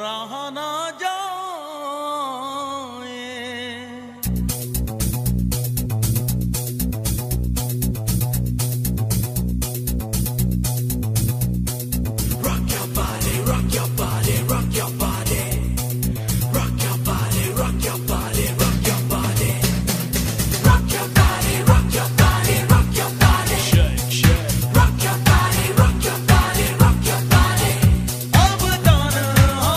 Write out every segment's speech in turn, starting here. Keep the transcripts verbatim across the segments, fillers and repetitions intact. राह ना जाए। Rock your body, rock your body, rock your body, rock your body, rock your body, rock your body, rock your body, rock your body, rock your body, shake shake, rock your body, rock your body, rock your body, अब दाना हो।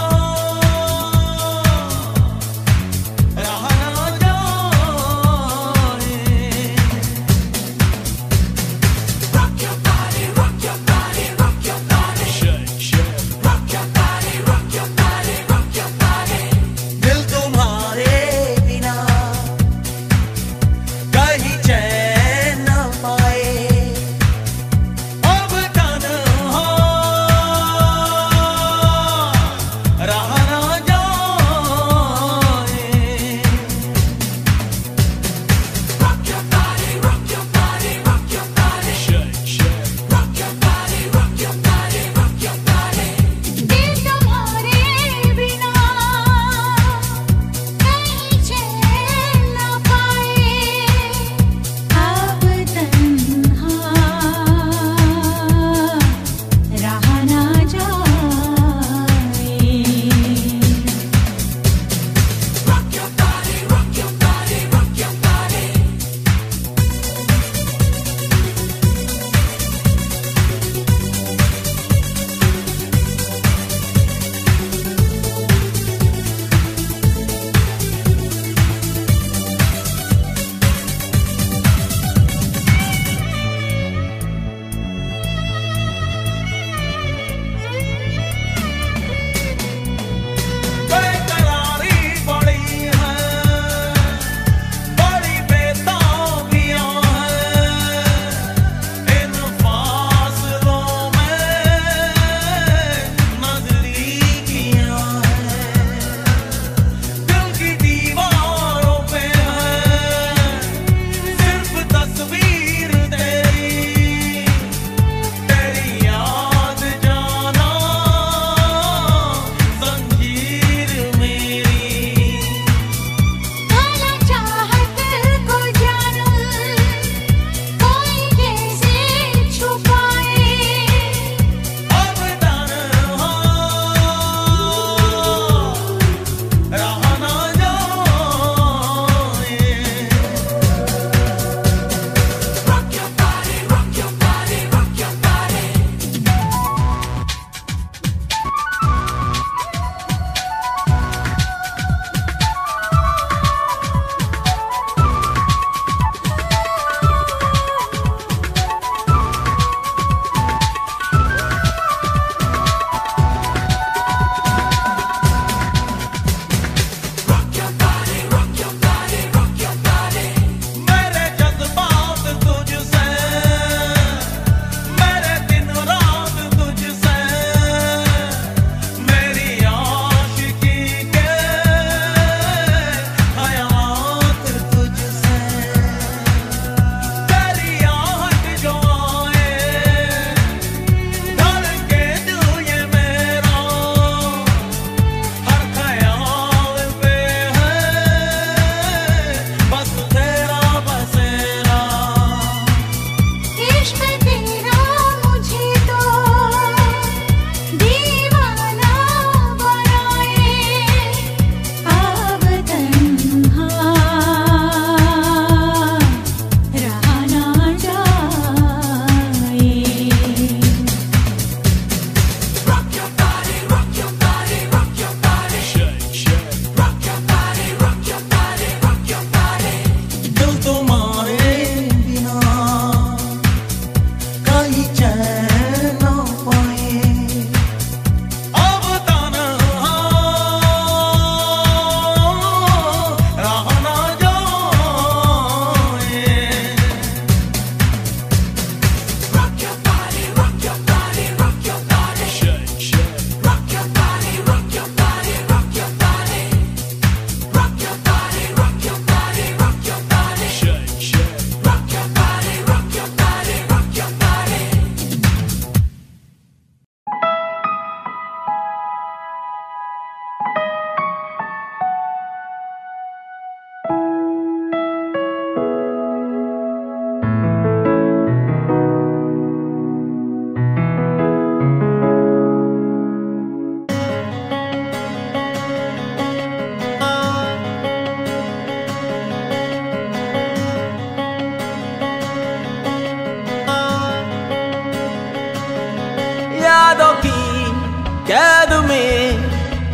कैद में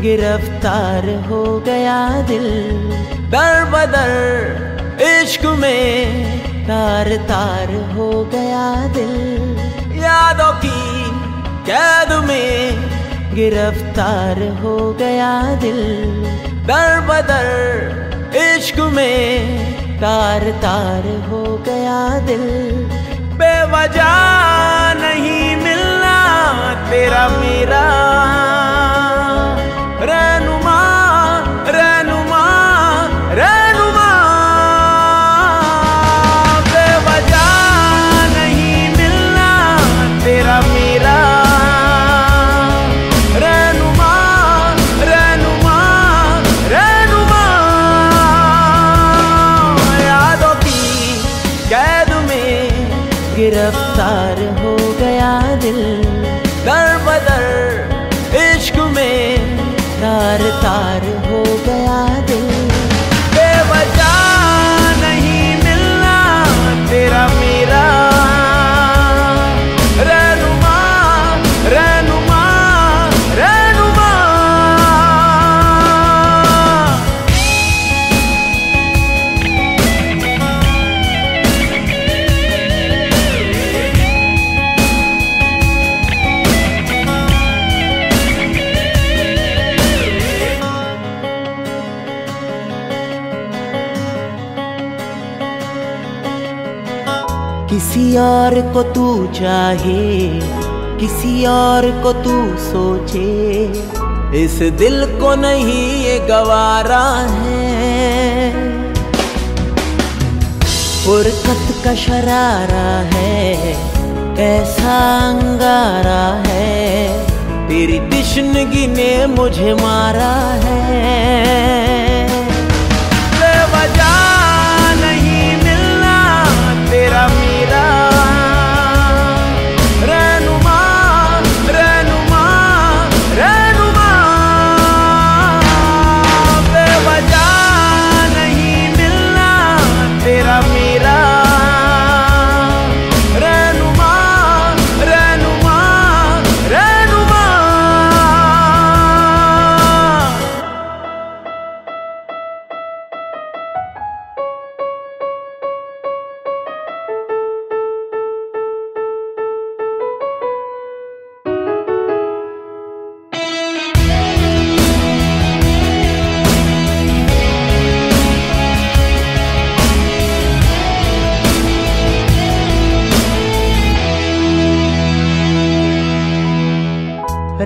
गिरफ्तार हो गया दिल, दर बदर इश्क में तार तार हो गया दिल। यादों की कैद में गिरफ्तार हो गया दिल, दर बदर इश्क में तार तार हो गया दिल। बेवजह नहीं मिलना तेरा मेरा, रहनुमा रहनुमा रहनुमा। बेवजह नहीं मिलना तेरा मेरा, रहनुमा रहनुमा रहनुमा। यादों की कैद में गिरफ्तार हो गया दिल, दर बदर इश्क में तार तार हो गया दिल। बेवजह नहीं मिलना तेरा मेरा, रहनुमा रहनुमा रहनुमा। किसी और को तू चाहे, किसी और को तू सोचे, इस दिल को नहीं ये गवारा है। फुरकत का शरारा है, कैसा अंगारा है, तेरी तश्नगी ने मुझे मारा है। बेवजह तेरा मेरा, रहनुमा रहनुमा रहनुमा। बेवजह नहीं मिलना तेरा मेरा, रहनुमा रहनुमा रहनुमा।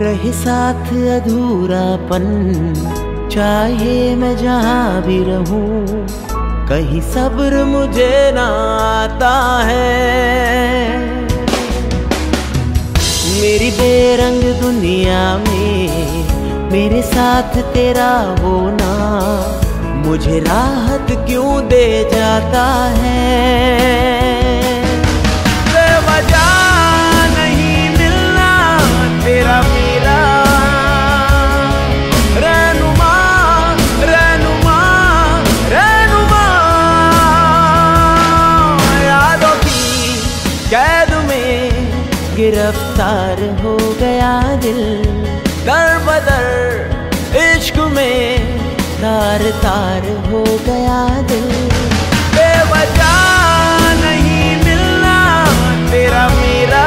रहे साथ अधूरापन, चाहे मैं जहाँ भी रहूं, कहीं सब्र मुझे ना आता है। मेरी बेरंग दुनिया में मेरे साथ तेरा होना मुझे राहत क्यों दे जाता है। बेवजह नहीं मिलना तेरा मेरा, रहनुमा रहनुमा रहनुमा। यादों की कैद में गिरफ्तार हो गया दिल, दर बदर इश्क में तार तार हो गया दिल। बेवजह नहीं मिलना तेरा मेरा,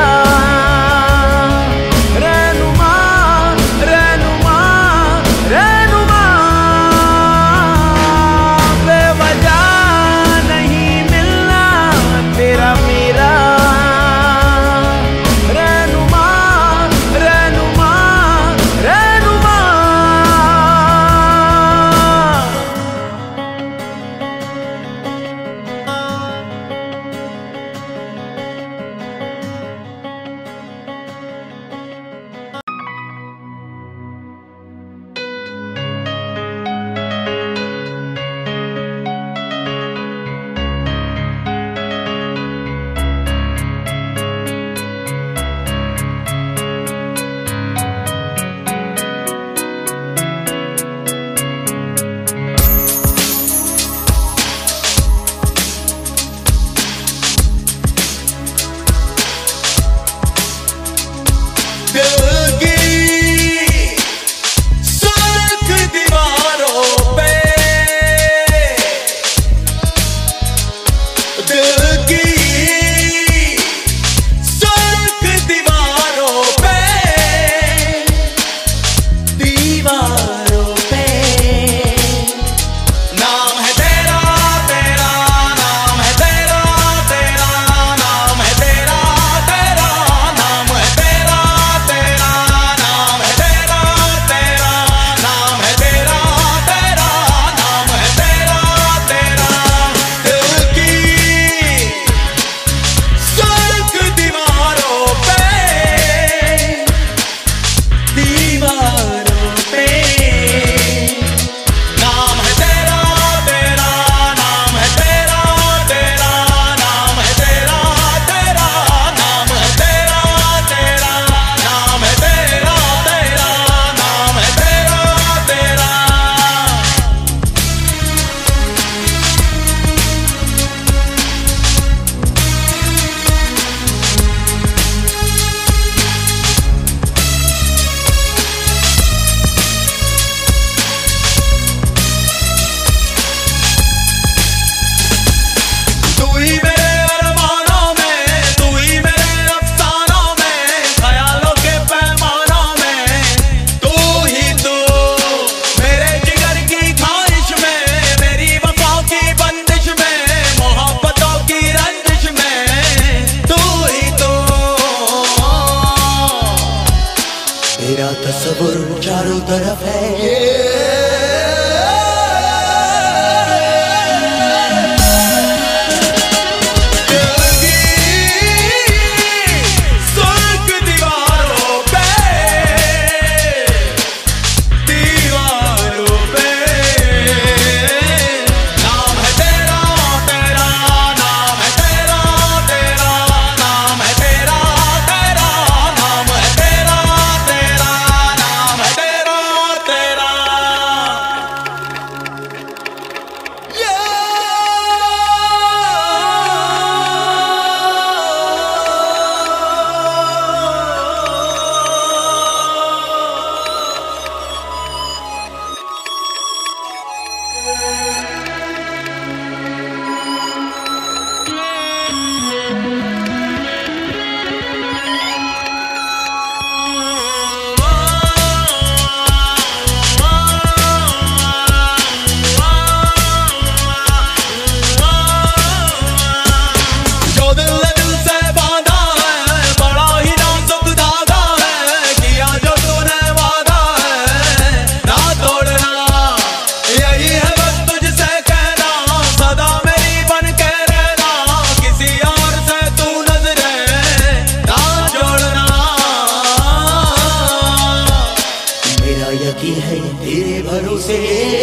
मेरा तस्वुर चारों तरफ है yeah। तेरे भरोसे तेरा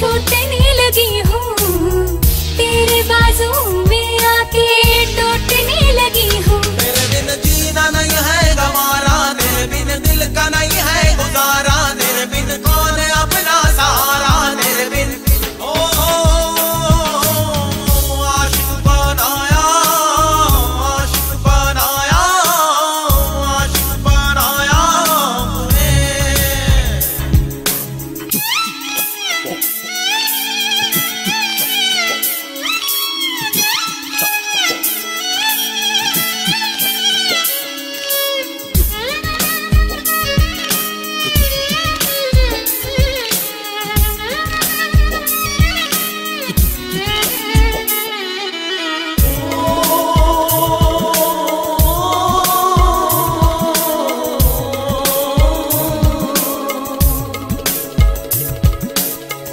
छूटने लगी हूँ, तेरे बाजू में आके टूटने लगी हूँ। तेरे बिन जीना नहीं है गवारा, तेरे बिन दिल का नहीं है गुजारा, तेरे बिन कौन अपना सहारा, तेरे बिन ओ आशिक बनाया, आशिक बनाया, आशिक बनाया तूने।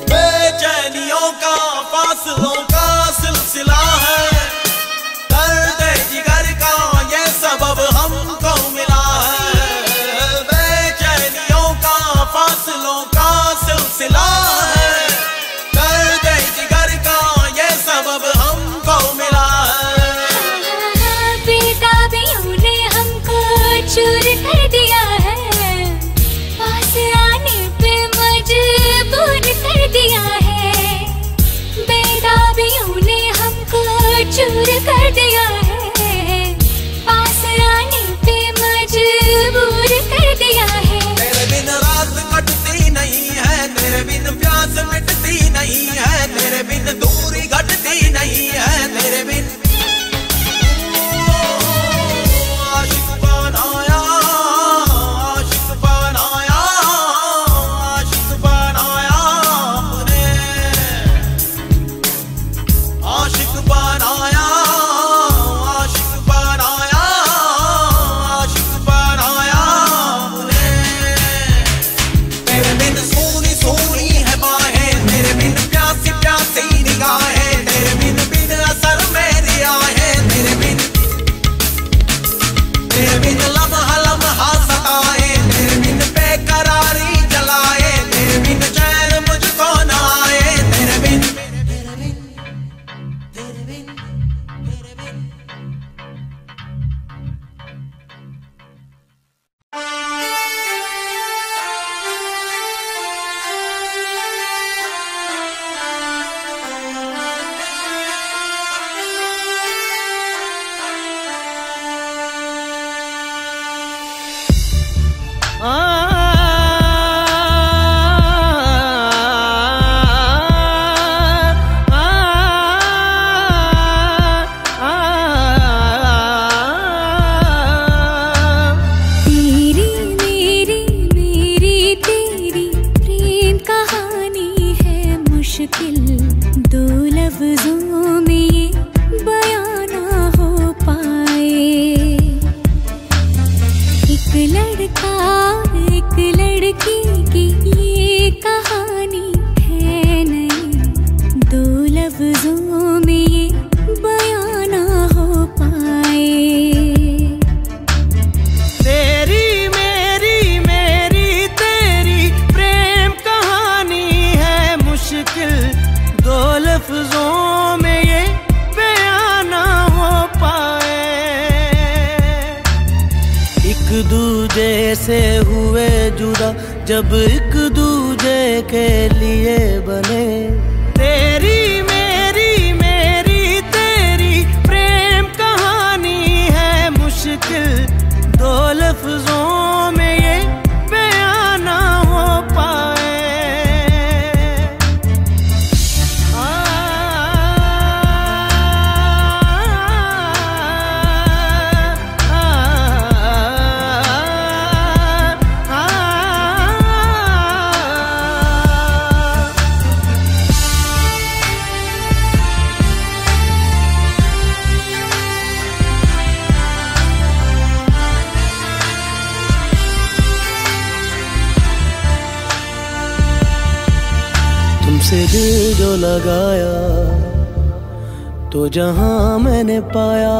बेचैनियों का फासलों का सिलसिला है, दर्द जिगर का ये सबब हमको मिला है। बेचैनियों का फासलों का सिलसिला है, दर्द जिगर का ये सबब हमको मिला है। बेताबियों ने हमको चूर कर दिया है, पास आने पे मजबूर कर दिया है। बेताबियों ने हमको चूर कर दिया है, पास आने पे मजबूर कर दिया है। तेरे बिन रात कटती नहीं है, तेरे बिन प्यास मिटती नहीं है, तेरे बिन दूरी घटती नहीं है, तेरे बिन से हुए जुदा जब एक दूजे के लिए बने। तेरी मेरी मेरी तेरी प्रेम कहानी है मुश्किल, दो लफ्जों में ये बयां ना हो पाए। तुमसे दिल जो लगाया तो जहां मैंने पाया,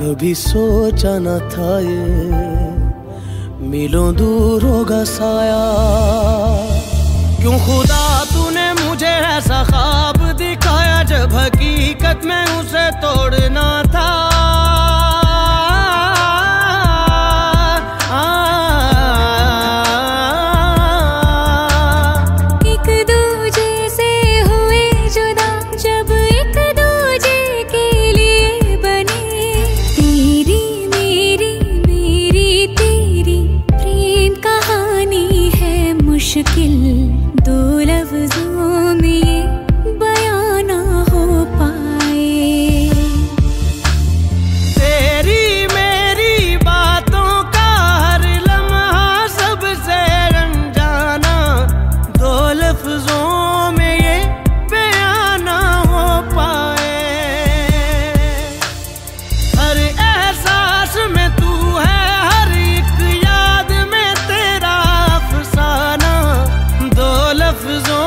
कभी सोचा न था ये मिलों दूर होगा साया। क्यों खुदा मुझे ऐसा ख्वाब दिखाया जब हकीकत में उसे तोड़ना था। एक दूजे से हुए जुदा जब एक दूजे के लिए बने, तेरी मेरी मेरी तेरी प्रेम कहानी है मुश्किल, दो लफ्जों में बयां ना हो पाए। तेरी मेरी बातों का हर लम्हा सबसे रंजाना, दो लफ्जों में ये बयां ना हो पाए। हर एहसास में तू है, हर एक याद में तेरा अफसाना, दो लफ्जों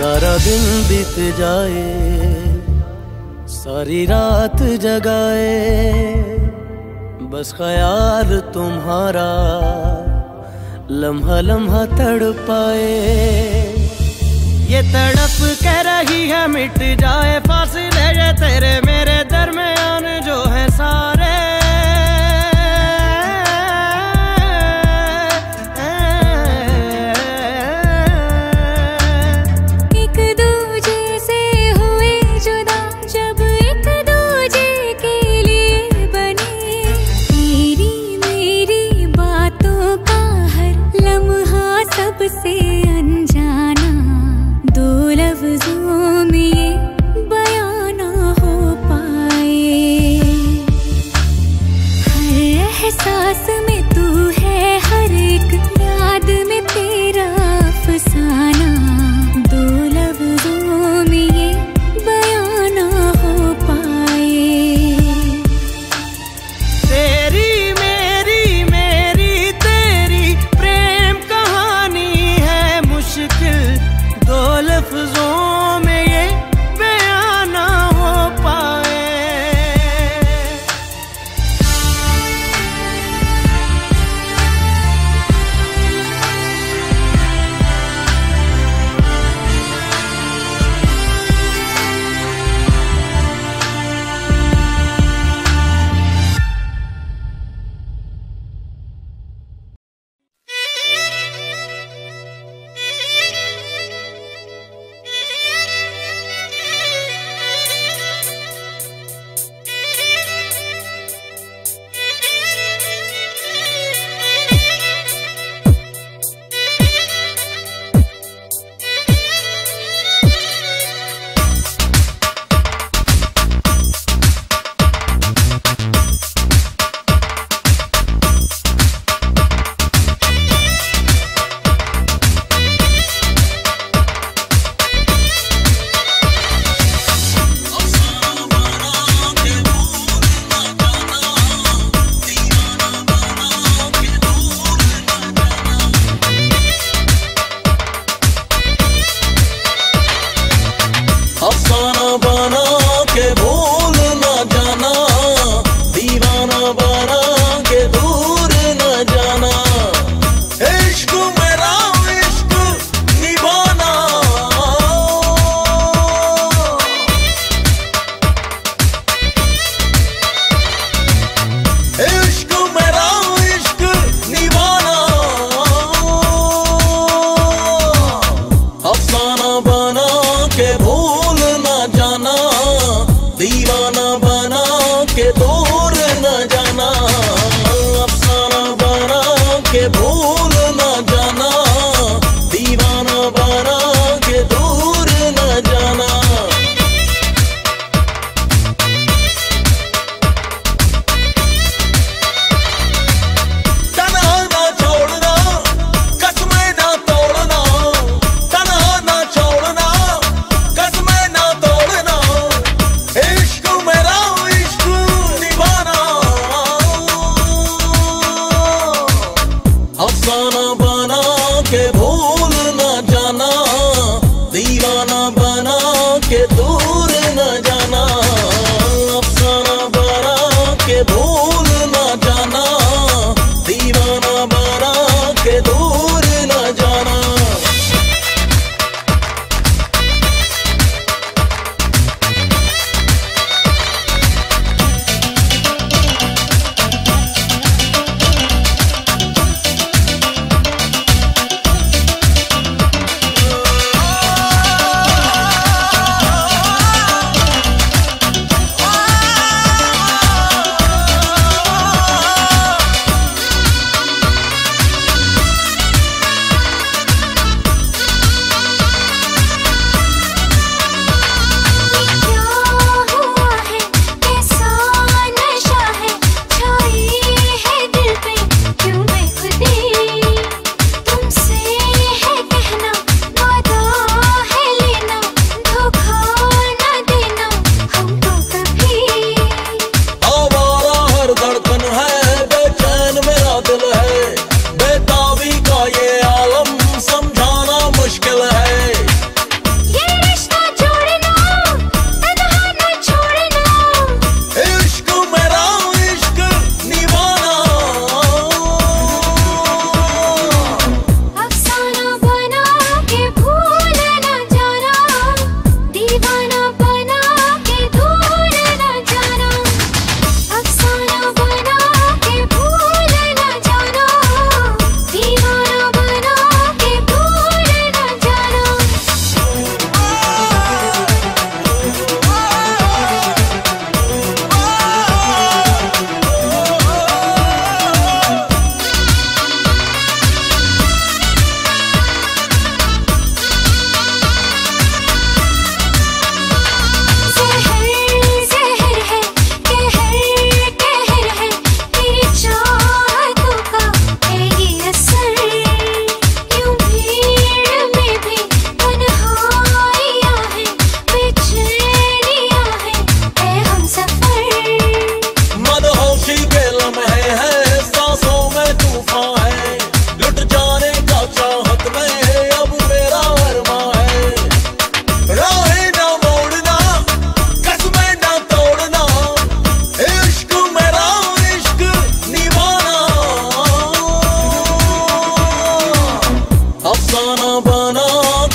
सारा दिन बीत जाए, सारी रात जगाए, बस ख्याल तुम्हारा लम्हा लम्हा तड़पाए। ये तड़प कह रही है मिट जाए, फासले ये तेरे मेरे दरमियान जो है सारे। से अनजाना, दो लफ्जों में बयां ना हो पाए।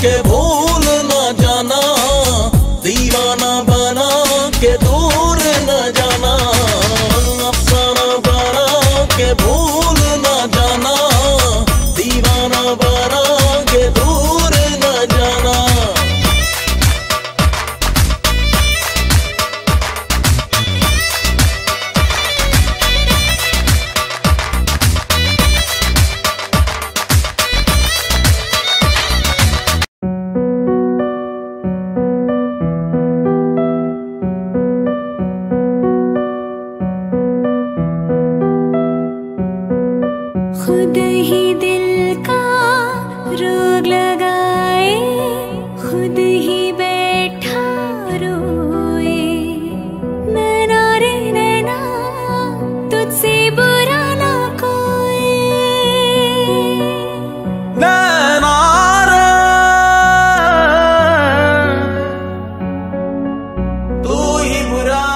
के भूल ना जाना, दीवाना बना के दूर न जाना, अफसाना बना के भूल ना जाना, दीवाना बना के दूर न जाना। खुद ही दिल का रोग लगाए, खुद ही बैठा रोए, नैना रे नैना तुझसे बुरा ना कोई, नैना रे तू ही बुरा,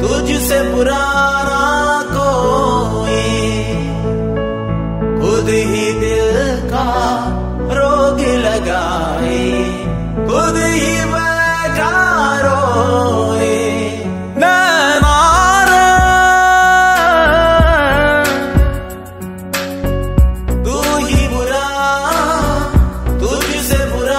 तू ही बुरा, तुझसे बुरा ही दिल का रोग लगाए, खुद ही बैठा रोए, नैना रे तू ही बुरा,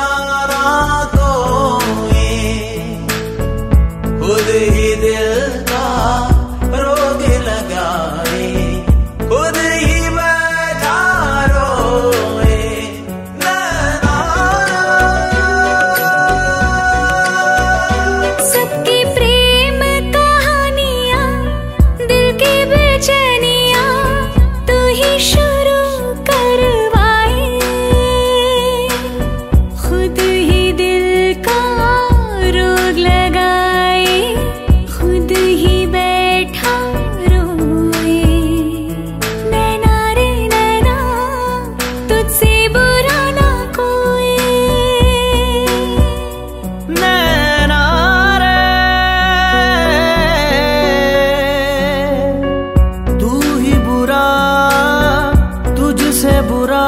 तुझसे बुरा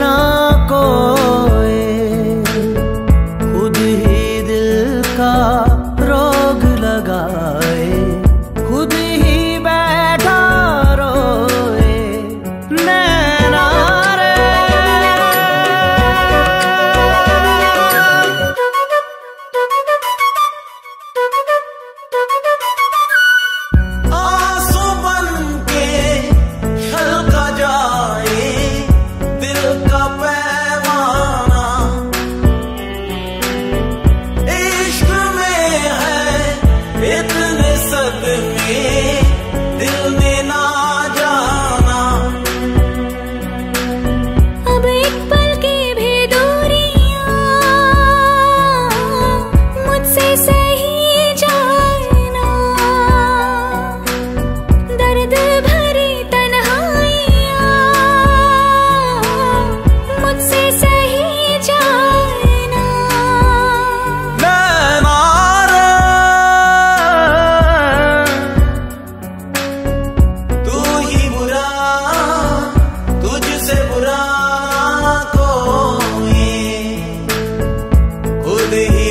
ना कोई, खुद ही दिल का रोग लगाए, खुद ही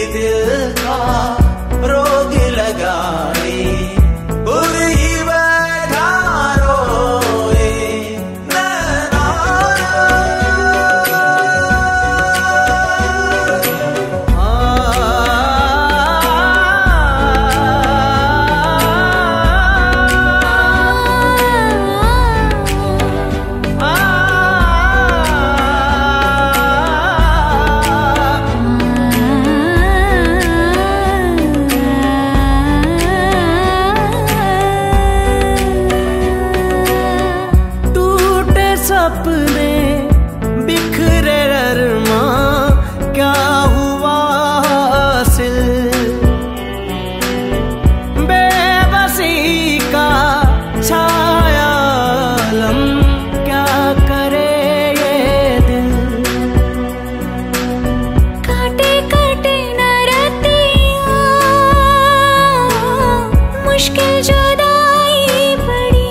जुदाई पड़ी,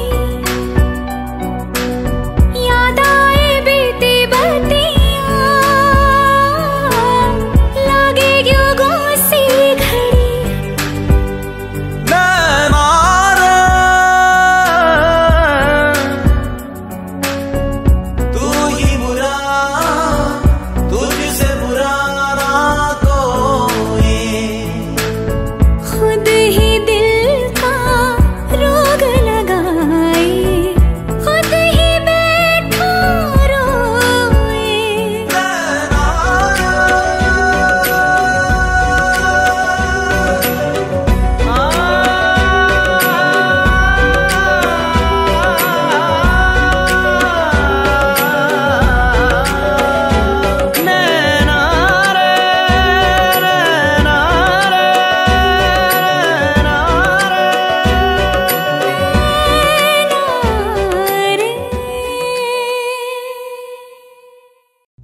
याद आए बीते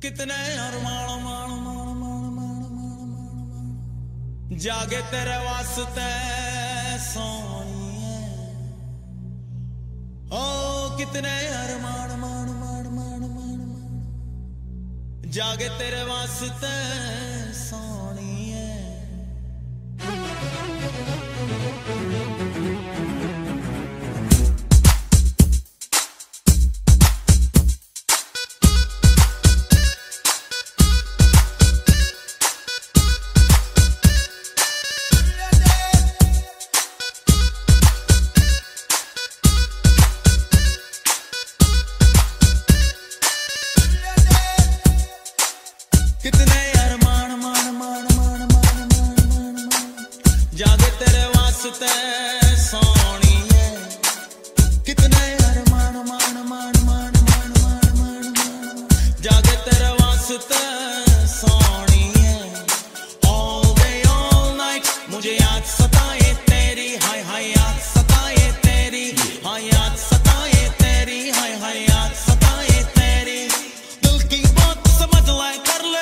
कितने अरमान मान मान मान मान मान जागे तेरे वास्ते सोनिए ओ कितने अरमान मान मान मान मान जागे तेरे वास्ते सोनिए। कितने अरमान मान मान मान मान मान मान जागे तेरे वास्ते सोनिए कितने अरमान मान मान मान मान मान मान जागे तेरे वास्ते सोनिए। ऑल डे ऑल नाइट मुझे याद सताए तेरी हाय हाय याद सताए तेरी हाय याद सताए तेरी हाय हाय याद सताए तेरी दिल की बात समझ लाए कर ले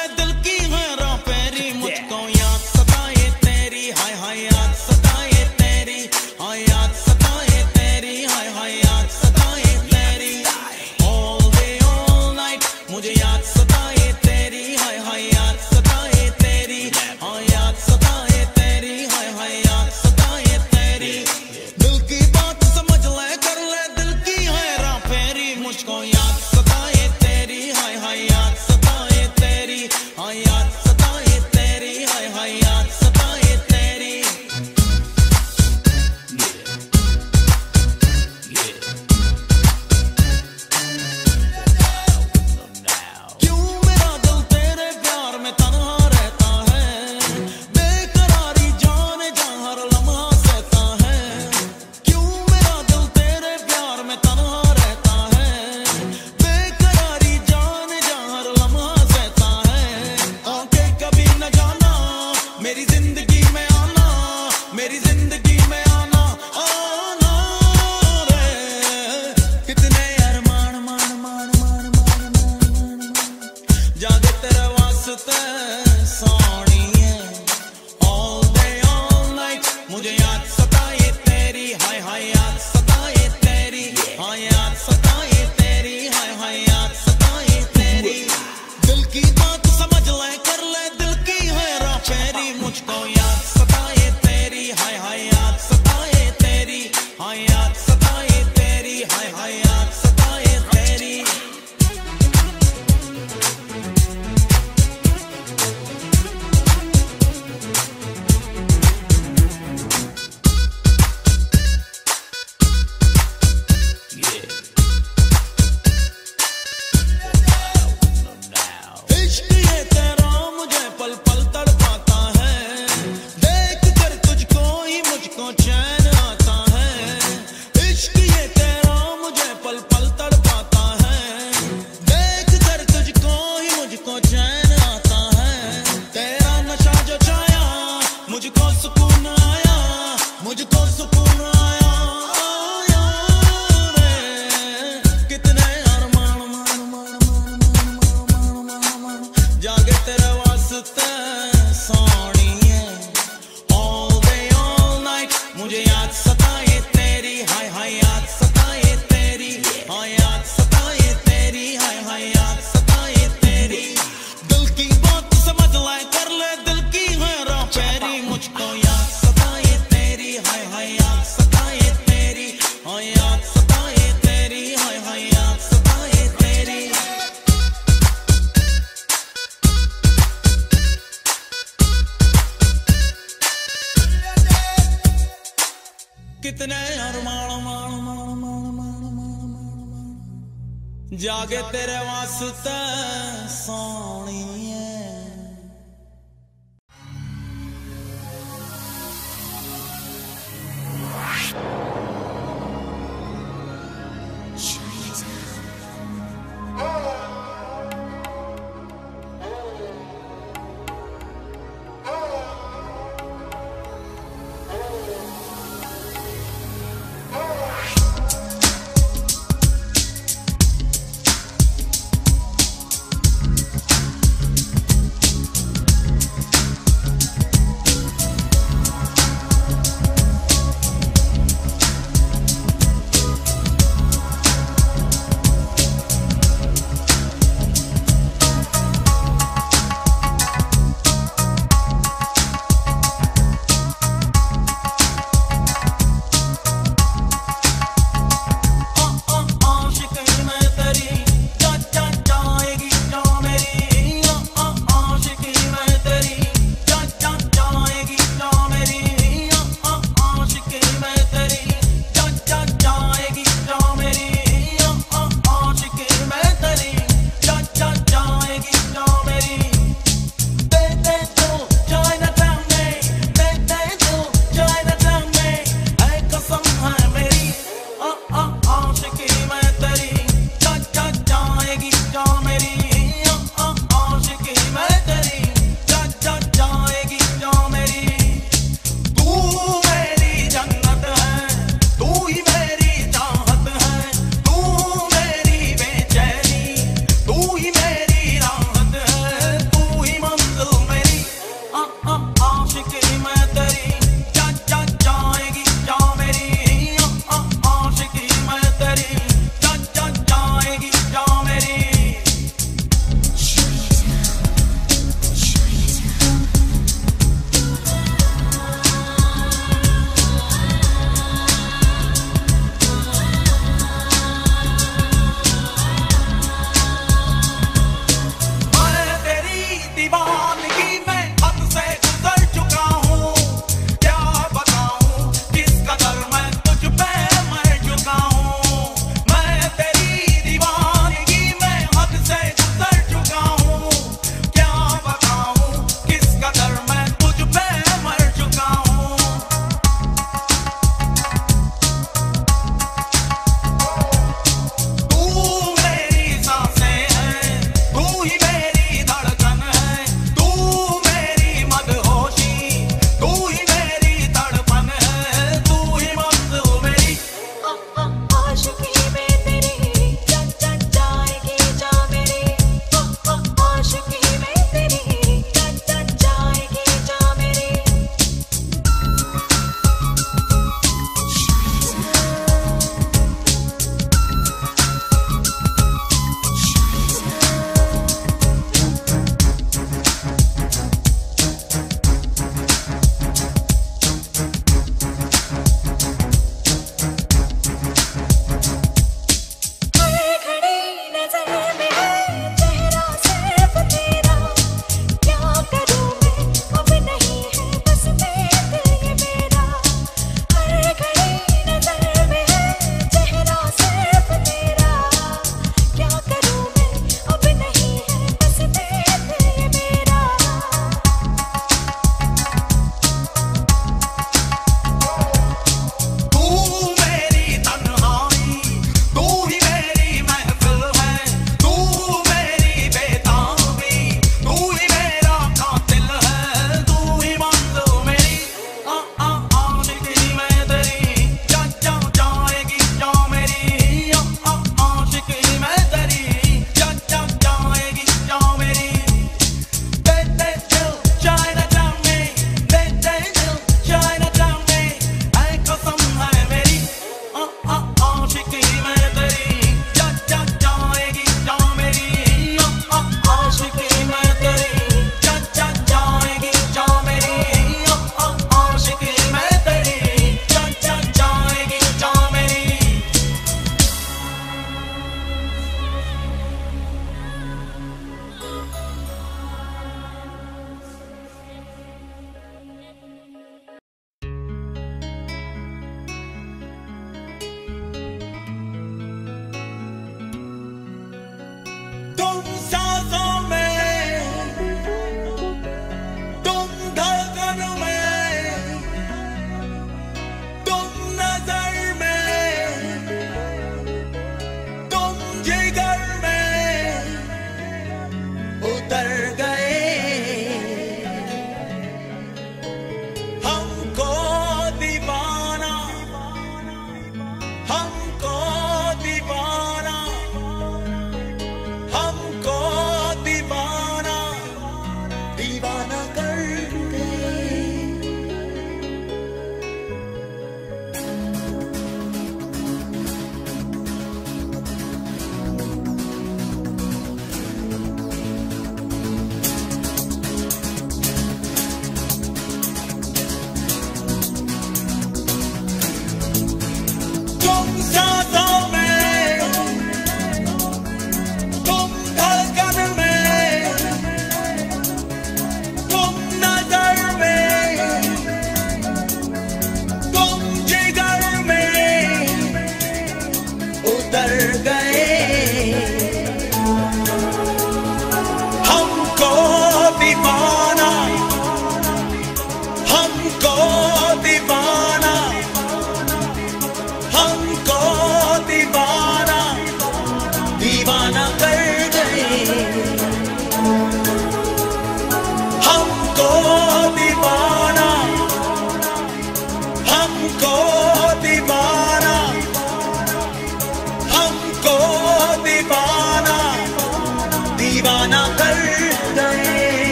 कितने अरमान मान मान मान मान मान जागे तेरे वास्ते सोनिए।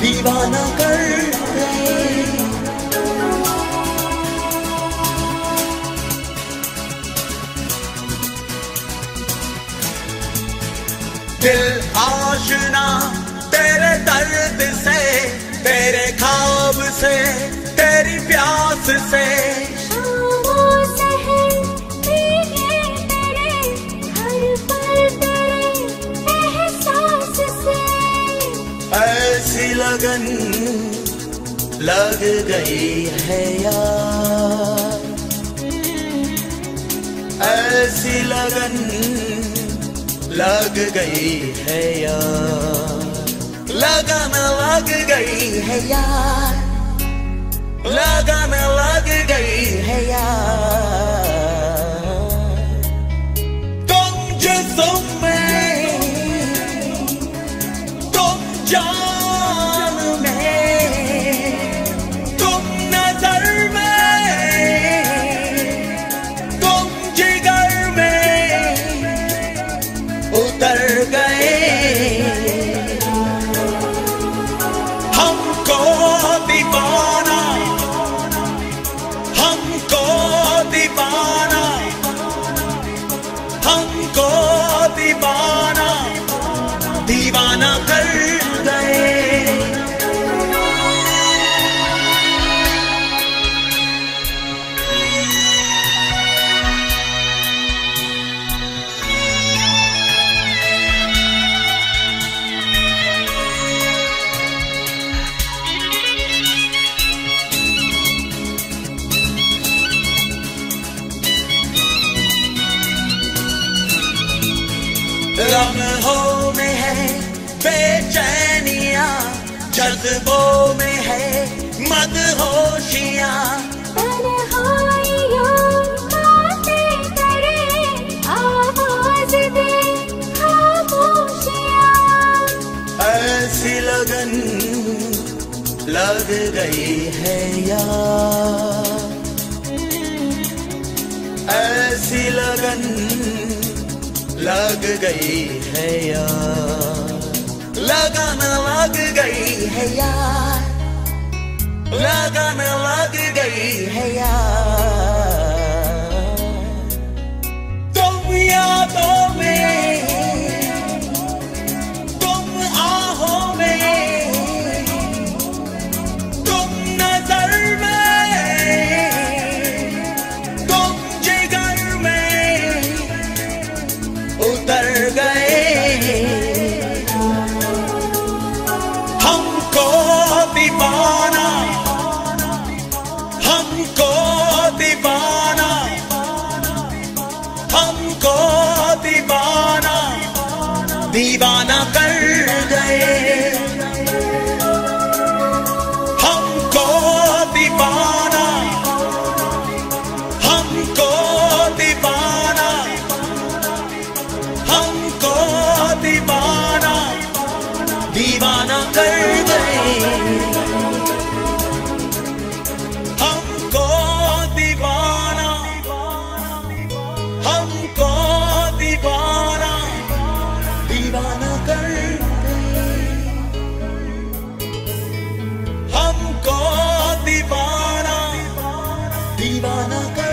दीवाना कर गए। दिल आशना तेरे दर्द से, तेरे ख्वाब से, तेरी प्यास से, ऐसी लगन लग गई है यार, ऐसी लगन लग गई है यार, लगन लग गई है यार, लगन लग गई है यार। तुम जिस्म में, तुम जान में, तुम नजर में, तुम जिगर में उतर गए। हमको दीवाना, हमको दीवाना, हमको दीवाना दीवाना कर गए। लम्हों में है बेचैनिया, जज्बों में है मदहोशियां, ऐसी लगन लग गई है यार, ऐसी लगन लग गई है यार, लगन लग गई है यार, लगन लग गई है यार। तुम यादों में, तुम आहों में, तुम नजर में, तुम जिगर में उतर गए। हमको दीवाना, हमको दीवाना, हमको दीवाना दीवाना कर गए। हमको दीवाना, हमको दीवाना, हमको दीवाना दीवाना कर गए। हमको दीवाना, हमको दीवाना दीवाना कर गए। हमको दीवाना दीवाना कर गए।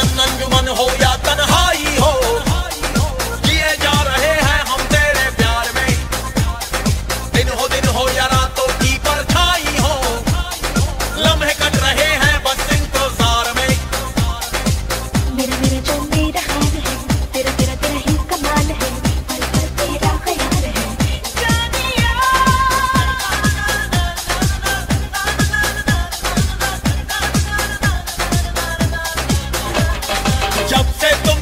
मन अंजुमन हो या तन्हाई हो, जिए जा रहे हैं हम तेरे प्यार में। दिन हो दिन हो या रातों की परछाई हो, लम्हे कट रहे हैं बस इंतजार में। मेरा मेरा जो मेरा हाल है, तेरा तेरा तेरा ही कमाल है, पल पल तेरा ख्याल है। जब से तुम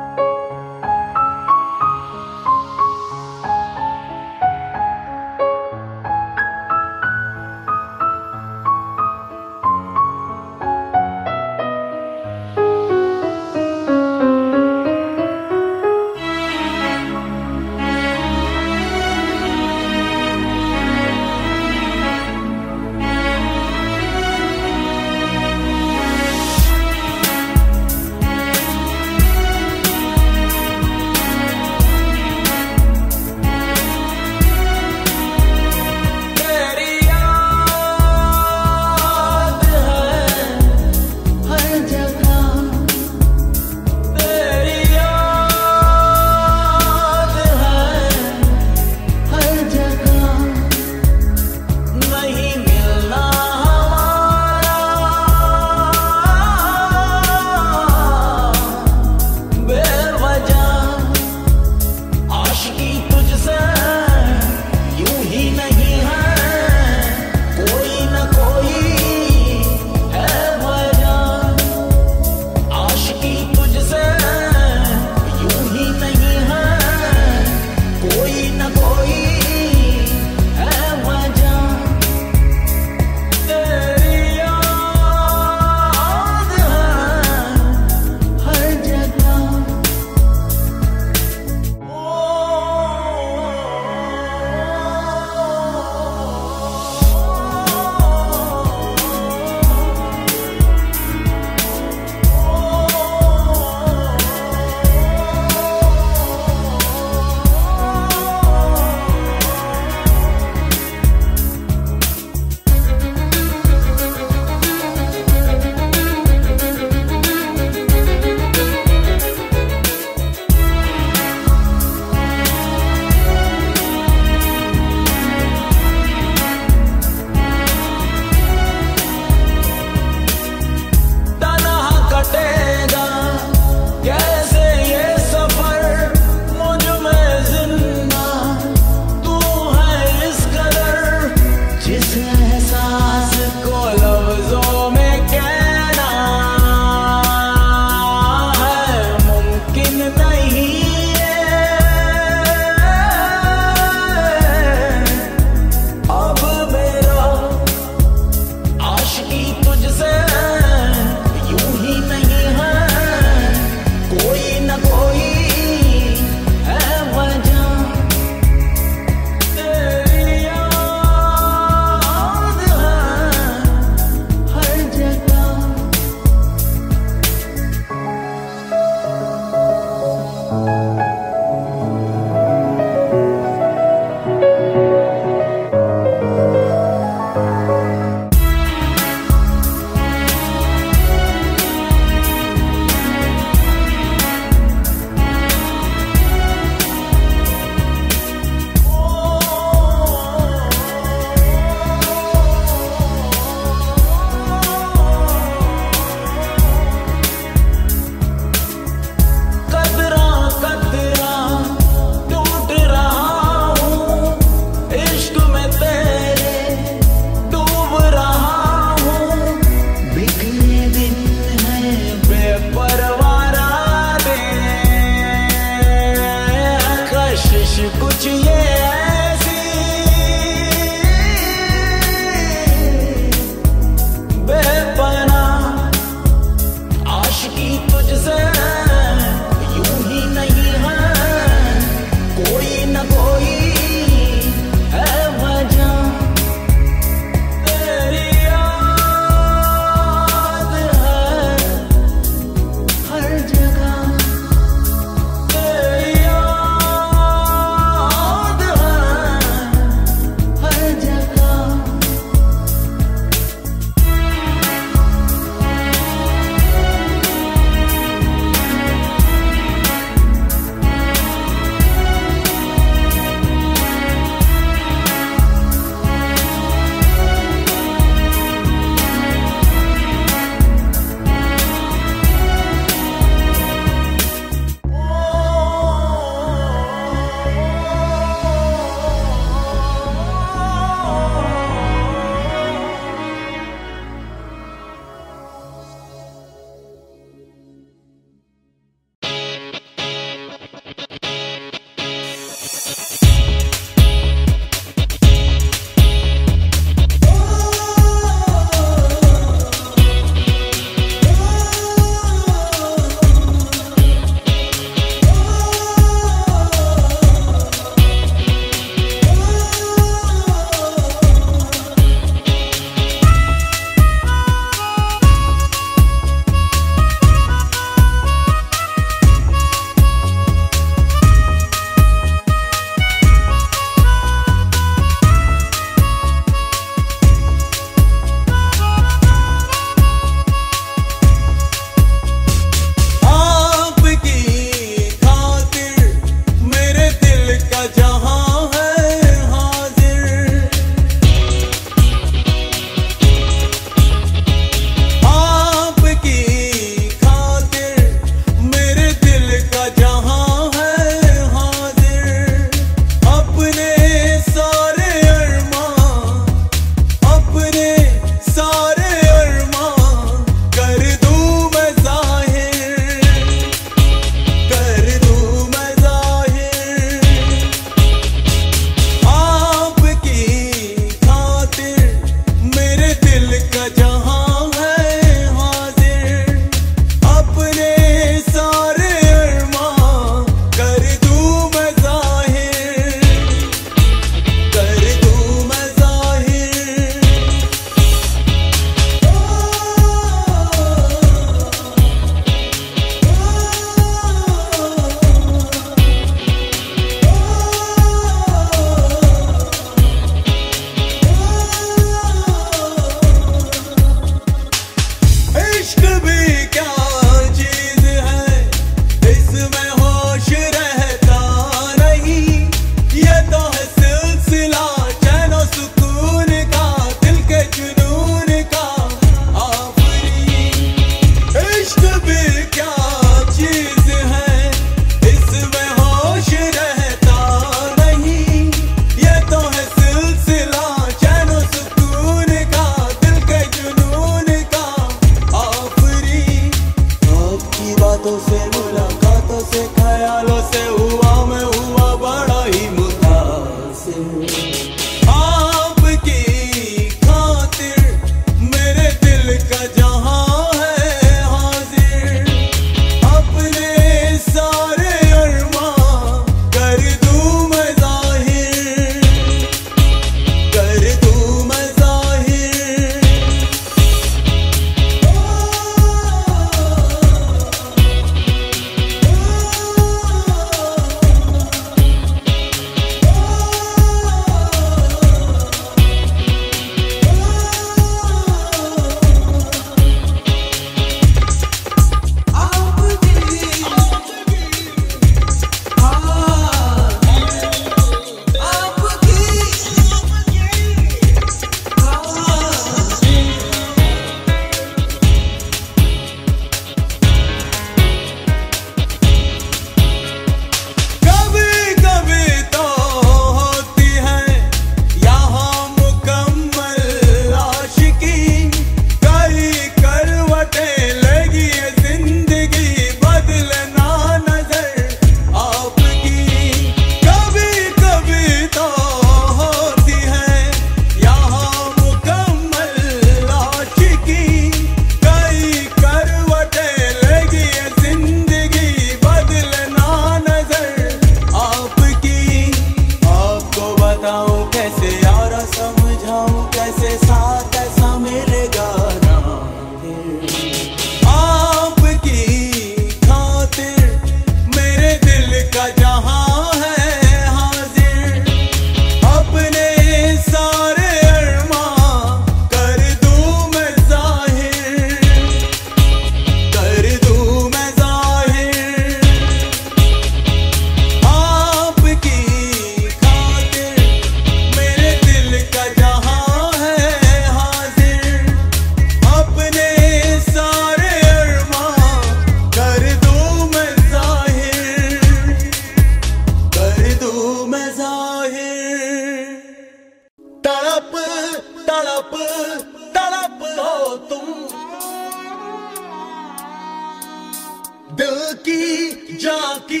की जाकी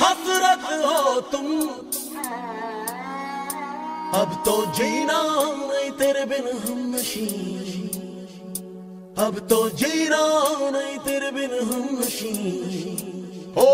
हसरत हो तुम, अब तो जीना नहीं तेरे बिन हम नशीं, अब तो जीना नहीं तेरे बिन हम नशीं। ओ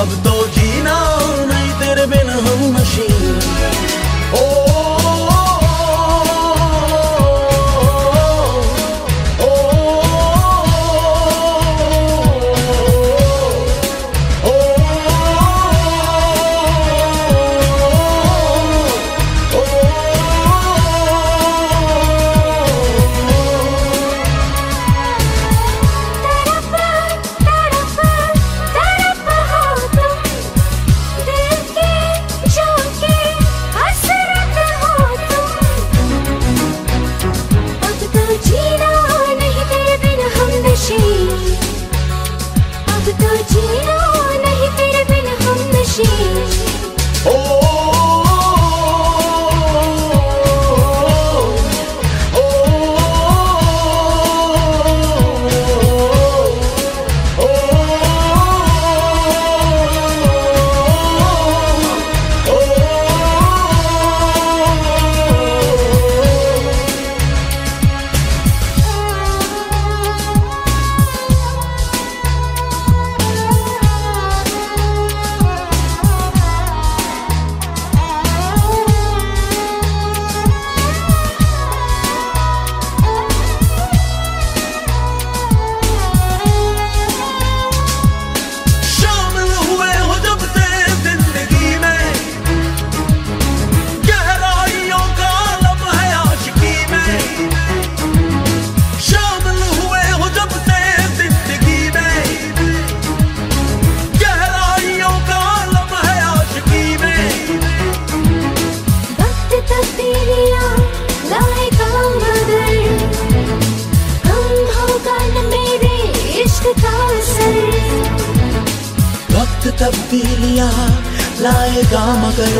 अब तो जीना नहीं तेरे बिन हम नशीं। ओ तब्दीलियां लाएगा मगर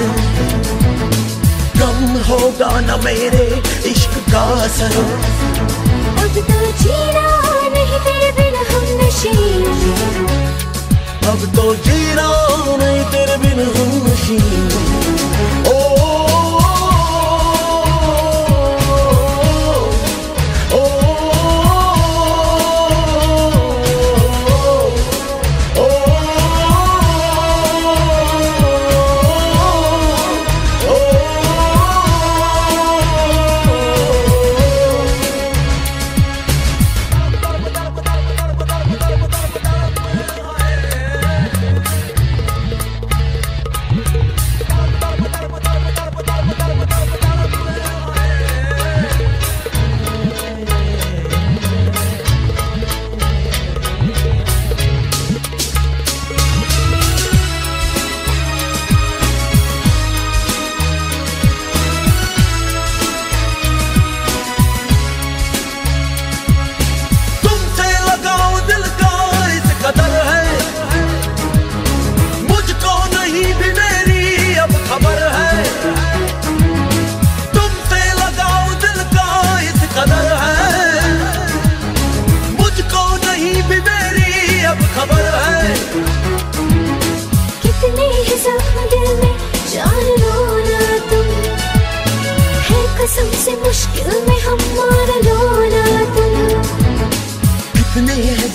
कम होगा न मेरे इश्क का असर। अब तो जीना नहीं तेरे बिन हम नशीं, अब तो जीना नहीं तेरे बिन हम नशीं। ओ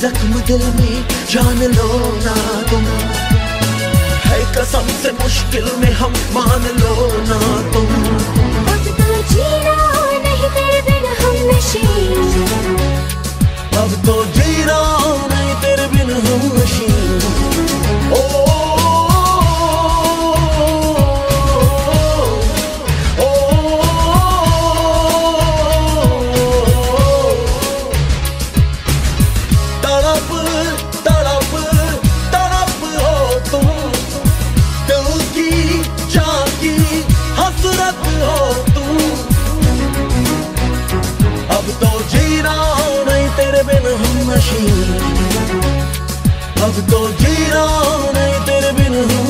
जख्म दिल में जान लो ना तुम, है कसम से मुश्किल में हम मान लो ना तुम। अब तो जीना नहीं तेरे बिन हम नशीन, अब तो जीना नहीं तेरे बिन हम नशीन। ओ अब तो जीना नहीं तेरे बिन।